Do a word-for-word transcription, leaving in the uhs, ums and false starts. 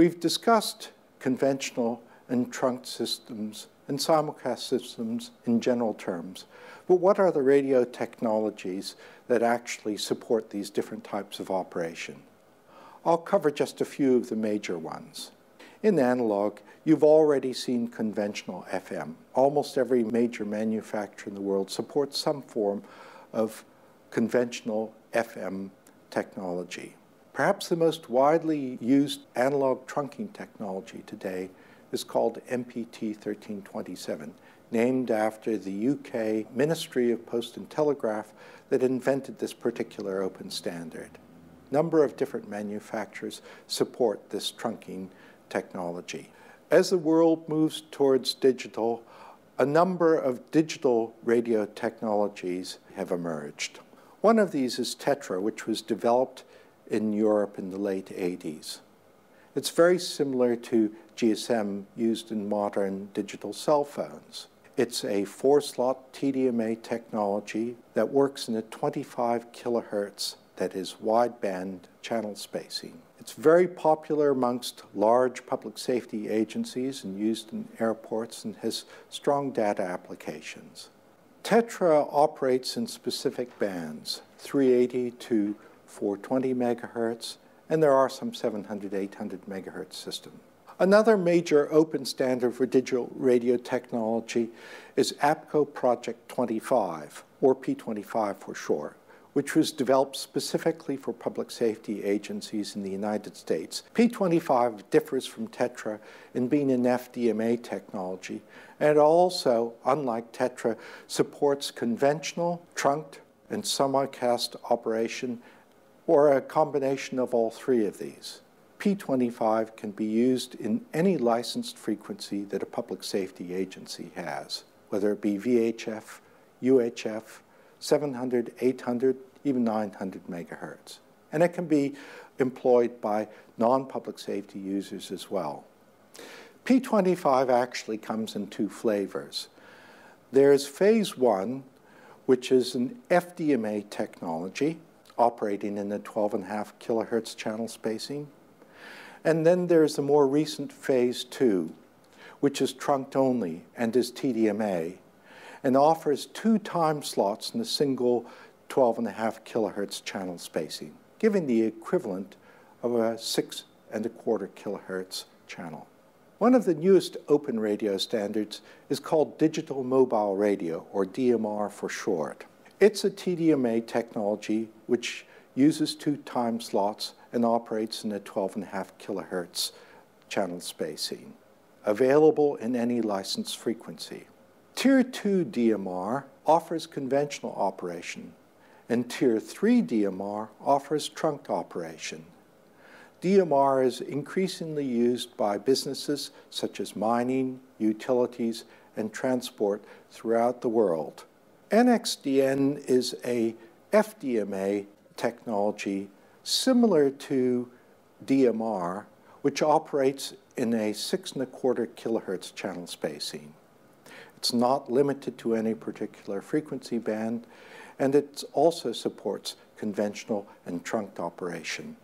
We've discussed conventional and trunked systems and simulcast systems in general terms. But what are the radio technologies that actually support these different types of operation? I'll cover just a few of the major ones. In analog, you've already seen conventional F M. Almost every major manufacturer in the world supports some form of conventional F M technology. Perhaps the most widely used analog trunking technology today is called M P T thirteen twenty-seven, named after the U K Ministry of Post and Telegraph that invented this particular open standard. A number of different manufacturers support this trunking technology. As the world moves towards digital, a number of digital radio technologies have emerged. One of these is Tetra, which was developed in Europe in the late eighties. It's very similar to G S M used in modern digital cell phones. It's a four-slot T D M A technology that works in a twenty-five kilohertz, that is wideband channel spacing. It's very popular amongst large public safety agencies and used in airports and has strong data applications. Tetra operates in specific bands, three eighty to four twenty megahertz, and there are some seven hundred, eight hundred megahertz systems. Another major open standard for digital radio technology is APCO Project twenty-five, or P twenty-five for short, which was developed specifically for public safety agencies in the United States. P twenty-five differs from Tetra in being an F D M A technology, and also, unlike Tetra, supports conventional, trunked, and simulcast operation, or a combination of all three of these. P twenty-five can be used in any licensed frequency that a public safety agency has, whether it be V H F, U H F, seven hundred, eight hundred, even nine hundred megahertz. And it can be employed by non-public safety users as well. P twenty-five actually comes in two flavors. There's phase one, which is an F D M A technology operating in the twelve and a half kilohertz channel spacing. And then there's the more recent phase two, which is trunked only and is T D M A, and offers two time slots in a single twelve and a half kilohertz channel spacing, giving the equivalent of a six and a quarter kilohertz channel. One of the newest open radio standards is called digital mobile radio, or D M R for short. It's a T D M A technology which uses two time slots and operates in a twelve and a half kilohertz channel spacing, available in any licensed frequency. Tier two D M R offers conventional operation, and Tier three D M R offers trunked operation. D M R is increasingly used by businesses such as mining, utilities, and transport throughout the world. N X D N is a F D M A technology similar to D M R, which operates in a six and a quarter kilohertz channel spacing. It's not limited to any particular frequency band, and it also supports conventional and trunked operation.